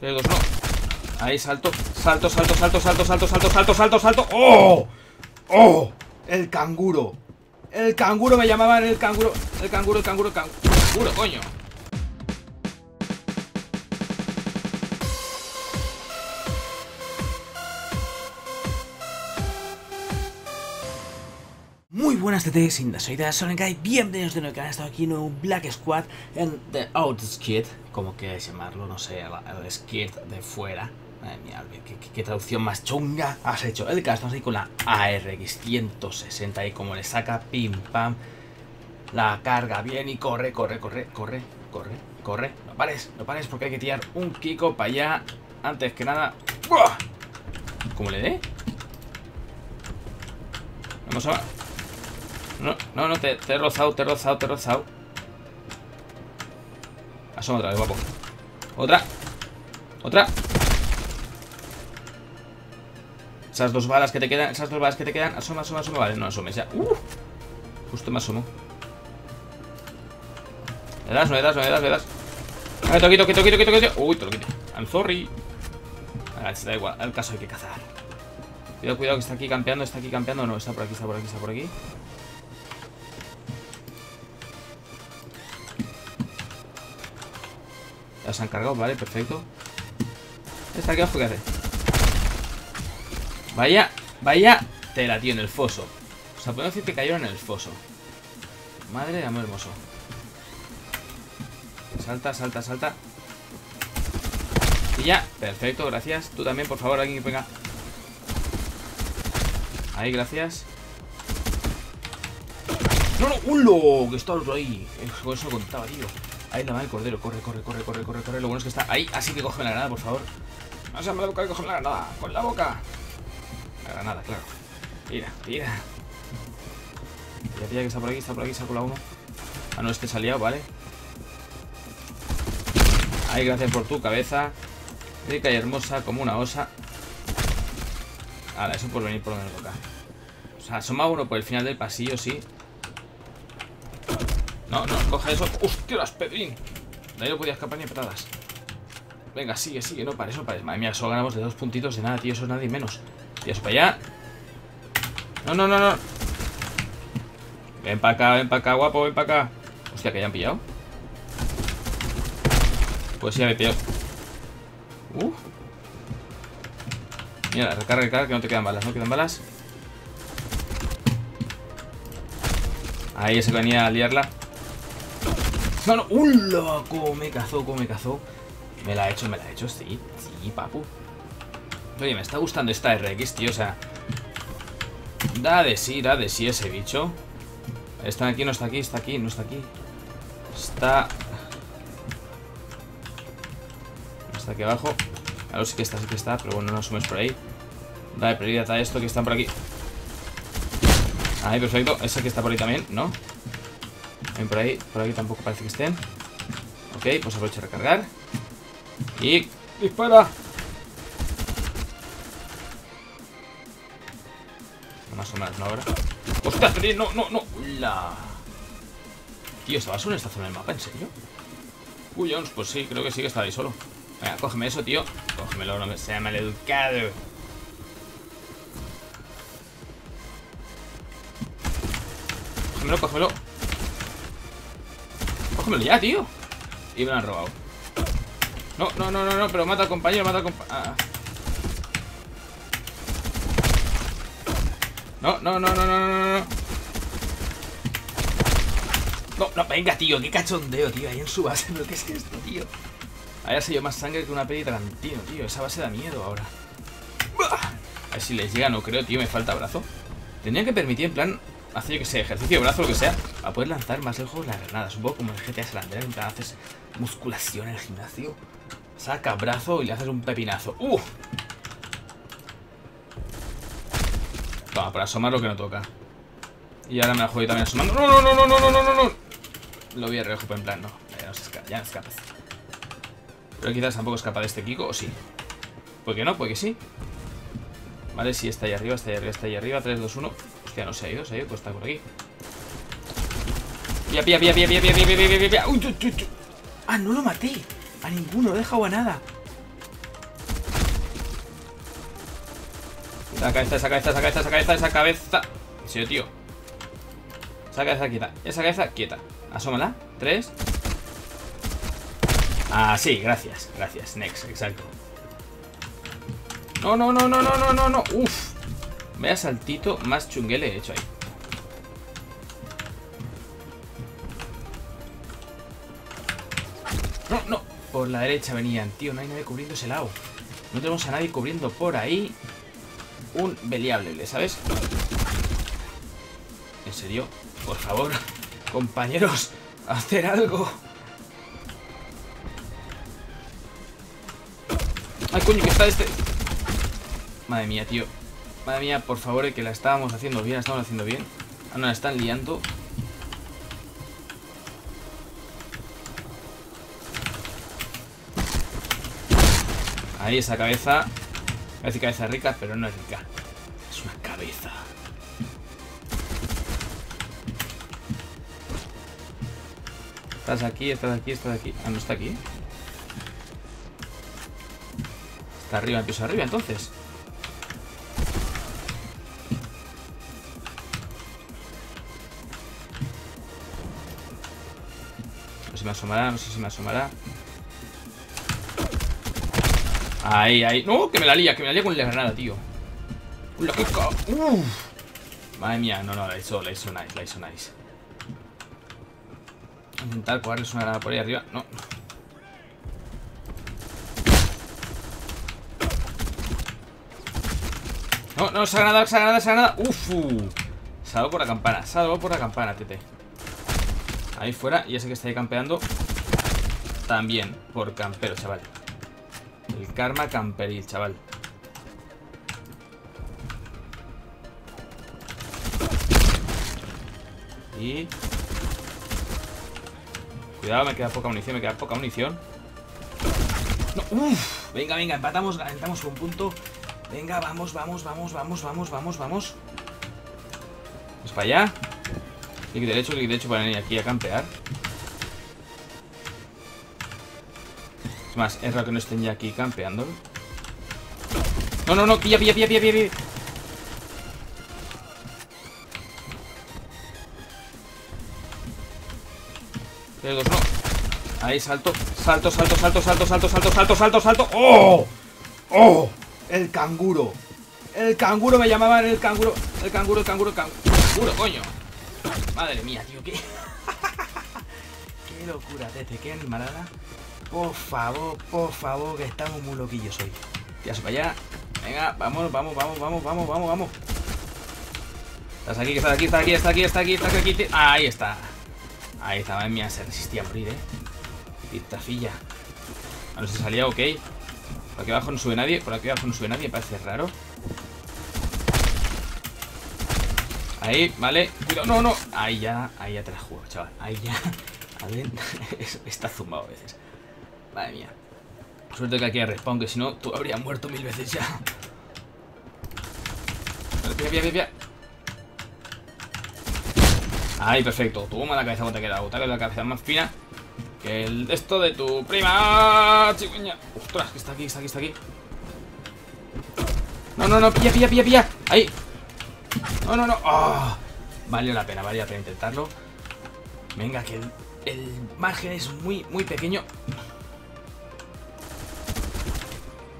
Creo que no. Ahí, salto. ¡Oh! ¡Oh! El canguro. El canguro, me llamaban el canguro. El canguro, coño. Muy buenas TTX Indas, soy de Albengai, bienvenidos de nuevo al canal. He estado aquí en un Black Squad en The Outskid, como queráis llamarlo, no sé, el skid de fuera. Madre mía, ¿qué traducción más chunga has hecho? El caso, estamos ahí con la ARX 160 y como le saca, pim pam, la carga bien y corre. No pares porque hay que tirar un kiko para allá. Antes que nada, ¡buah! ¿Cómo le dé? Vamos a... No, te he rozado, Asoma otra vez, guapo. Otra. Esas dos balas que te quedan. Asoma. Vale, no asomes ya. Justo me asomo. Le das. Vale, toquito. Uy, te lo quito. I'm sorry. Vale, da igual. Al caso hay que cazar. Cuidado que está aquí campeando. No, está por aquí. Ya se han cargado, vale, perfecto. ¿Está aquí abajo qué hace? Vaya tela, tío, en el foso. O sea, podemos decir que cayeron en el foso. Madre de amor hermoso. Salta. Y ya, perfecto, gracias. Tú también, por favor, alguien que venga. Ahí, gracias. ¡No! ¡Ulo! Que está otro ahí. Con eso contaba, tío. Ahí la va el cordero, corre. Lo bueno es que está ahí, así que coge la granada, por favor. No se me da boca de coger la granada, con la boca. La granada, claro. Tira, que está por aquí, saco la 1. Ah, no, este se ha liado, vale. Ahí, gracias por tu cabeza. Rica y hermosa, como una osa. Ahora, eso por venir por donde me toca. O sea, asoma uno por el final del pasillo, sí. No, coge eso. ¡Hostias, Pedrín! De ahí no podía escapar ni a patadas. Venga, sigue, no pares. Madre mía, solo ganamos de 2 puntitos de nada, tío. Eso es nada y menos. Dios, para allá. No. Ven para acá, guapo, ven para acá. Hostia, que ya han pillado. Pues ya me he pillado. Mira, recarga, que no te quedan balas, Ahí se venía a liarla. No, un loco, me cazó. Me la ha hecho, sí, papu. Oye, me está gustando esta RX, tío, o sea, da de sí ese bicho. Está aquí, no está aquí. Está aquí abajo. Claro, sí que está, pero bueno, no asumes por ahí. Dale prioridad a esto que están por aquí. Ahí, perfecto, ese que está por ahí también, ¿no? Ven por ahí tampoco parece que estén. Ok, pues aprovecho a recargar. Y... ¡dispara! Más o menos, ¿no? Ahora. ¡Ostras! ¡No! ¡Hola! Tío, ¿estabas solo en esta zona del mapa? ¿En serio? Uy, Jones, pues sí, creo que sí que estaba ahí solo. Venga, cógeme eso, tío. Cógemelo, no me sea maleducado. Cógemelo ya, tío. Y me lo han robado. No, pero mata al compañero, No, venga, tío, qué cachondeo, tío. Ahí en su base, ¿pero qué es esto, tío? Ahí ha salido más sangre que una peli de Tarantino, tío. Esa base da miedo ahora. A ver si les llega, no creo, tío. Me falta brazo. Tendría que permitir, en plan... hace, yo que sé, ejercicio, brazo, lo que sea, a poder lanzar más lejos la granada. Un poco como el GTA San Andreas, mientras haces musculación en el gimnasio. Saca brazo y le haces un pepinazo. ¡Uh! Toma, para asomar lo que no toca. Y ahora me la juego también asomando. ¡No! Lo voy a reojo, pero en plan, no. Ya no escapes. Pero quizás tampoco escapa de este Kiko, o sí. ¿Por qué no? ¿Por qué sí? Vale, sí, está ahí arriba. 3, 2, 1. Ya no se ha ido, pues está por aquí. Pilla. ¡Uy! Ah, no lo maté. A ninguno, lo he dejado a nada. Saca esta, saca esta, saca esta, saca esta, esa cabeza. En serio, tío. Saca esa quieta. Esa cabeza quieta. Asómala. 3. Ah, sí, gracias. Gracias. Next, exacto. No, no, no, no, no, no, no, no. Uf. Vaya saltito más chunguele he hecho ahí. No, no. Por la derecha venían, tío. No hay nadie cubriendo ese lado. No tenemos a nadie cubriendo por ahí. Un beliable, ¿sabes? En serio, por favor, compañeros, hacer algo. Ay, coño, que está este. Madre mía, tío. Madre mía, por favor, que la estábamos haciendo bien. La estamos haciendo bien. Ah, no, la están liando. Ahí esa cabeza. Parece cabeza rica, pero no es rica. Es una cabeza. Estás aquí, estás aquí, estás aquí. Ah, no está aquí. Está arriba, empiezo arriba, entonces. No sé si me asomará, no sé si me asomará. Ahí, ahí. No, que me la lía con la granada, tío. La coca. Madre mía, no, no, la hizo nice, la hizo nice. Voy a intentar cogerles una granada por ahí arriba. No. No, no, se ha ganado, se ha ganado, se ha ganado. Uf. Se ha dado por la campana, se ha dado por la campana, tete. Ahí fuera, ya sé que está ahí campeando. También, por campero, chaval. El karma camperil, chaval. Y... cuidado, me queda poca munición, me queda poca munición. No, uf, venga, venga, empatamos, ganamos un punto. Venga, vamos, vamos, vamos, vamos, vamos, vamos, vamos. Vamos para allá. Clic derecho para venir aquí a campear. Más, es raro que no estén ya aquí campeando. No, no, no, pilla, pilla, pilla, pilla, pilla. Dos, no. Ahí salto, salto, salto, salto, salto, salto, salto, salto, salto, salto. ¡Oh! ¡Oh! El canguro. El canguro me llamaban, el canguro. El canguro, el canguro, el canguro, coño. Madre mía, tío, qué. Qué locura, tete, qué animalada. Por favor, que estamos muy loquillos hoy. Tías para allá. Venga, vamos, vamos, vamos, vamos, vamos, vamos, vamos. Estás aquí, estás aquí, estás aquí, estás aquí, estás aquí, estás aquí. Ahí está. Ahí está, madre mía, se resistía a morir, Pistafilla. A ver si salía, ok. Por aquí abajo no sube nadie, por aquí abajo no sube nadie, parece raro. Ahí, vale. Cuidado, no, no. Ahí ya te la juego, chaval. Ahí ya. A ver, está zumbado a veces. Madre mía. Suerte que aquí hay respawn, que si no, tú habrías muerto mil veces ya. Pia, pia, pia, pia. Ahí, perfecto. Toma la cabeza cuando te queda. Botale la cabeza más fina que el de esto de tu prima. Chicuña. Ostras, que está aquí, está aquí, está aquí. No, no, no, pilla, pilla, pilla, pilla. Ahí. No, no, no. Oh. Valió la pena intentarlo. Venga, que el margen es muy, muy pequeño.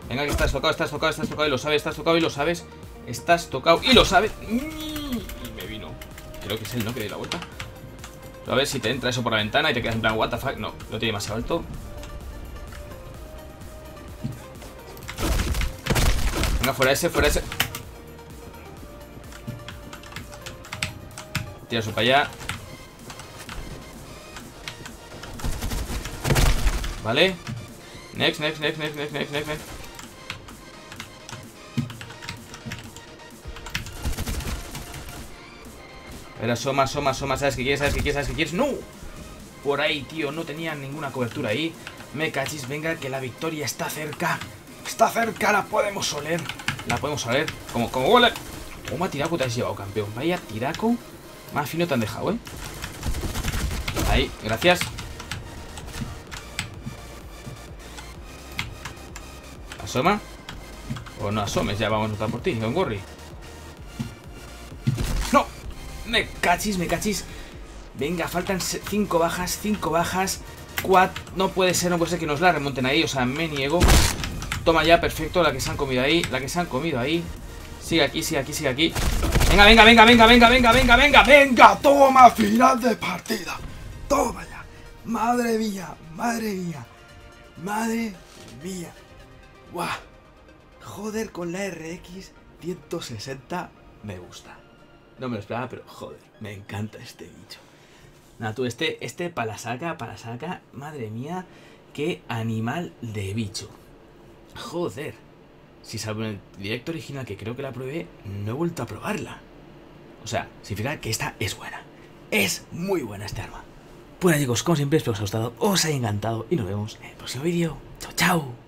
Venga, que estás tocado, estás tocado, estás tocado y lo sabes, estás tocado y lo sabes. Estás tocado y lo sabes. Y me vino. Creo que es él, ¿no? Que doy la vuelta. A ver si te entra eso por la ventana y te quedas en plan, what the fuck. No, lo tiene demasiado alto. Venga, fuera ese, fuera ese. Tira eso para allá. Vale. Next, next, next, next, next, next, next, next. Pero asoma, asoma, asoma. ¿Sabes qué quieres? ¿Sabes qué quieres? ¿Sabes qué quieres? ¡No! Por ahí, tío. No tenía ninguna cobertura ahí. Me cachis. Venga, que la victoria está cerca. Está cerca. La podemos oler. La podemos oler. Como huele. ¿Cómo a tiraco te has llevado, campeón? Vaya tiraco. Más fino te han dejado, ¿eh? Ahí. Gracias. Asoma. O no asomes, ya vamos a notar por ti, don't worry. ¡No! ¡Me cachis, me cachis! Venga, faltan 5 bajas, 5 bajas. 4. No puede ser, no puede ser que nos la remonten ahí. O sea, me niego. Toma ya, perfecto, la que se han comido ahí. La que se han comido ahí. Sigue aquí, sigue aquí, sigue aquí. Venga, venga, venga, venga, venga, venga, venga, venga, venga. Toma, final de partida. Toma ya. Madre mía, madre mía. Madre mía. Guau. Joder, con la RX 160 me gusta. No me lo esperaba, pero joder, me encanta este bicho. Nada, tú, este para saca, madre mía, qué animal de bicho. Joder, si salvo en el directo original, que creo que la probé, no he vuelto a probarla. O sea, significa que esta es buena. Es muy buena este arma. Bueno chicos, como siempre, espero que os haya gustado, os haya encantado y nos vemos en el próximo vídeo. Chao, chao.